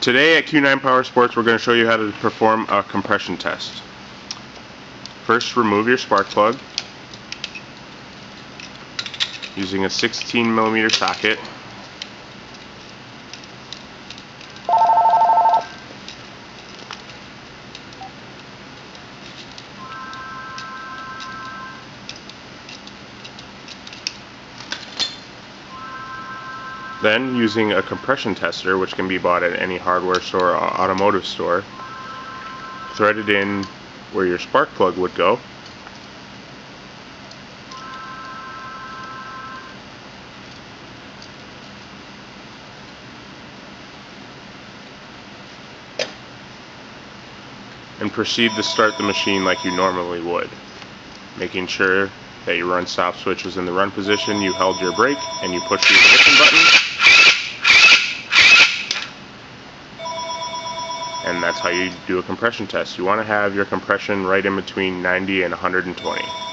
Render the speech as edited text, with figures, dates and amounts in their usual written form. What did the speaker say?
Today at Q9 PowerSports, we're going to show you how to perform a compression test. First, remove your spark plug using a 16mm socket. Then, using a compression tester, which can be bought at any hardware store or automotive store, thread it in where your spark plug would go. And proceed to start the machine like you normally would, making sure that your run stop switch was in the run position, you held your brake, and you pushed the ignition button. And that's how you do a compression test. You want to have your compression right in between 90 and 120.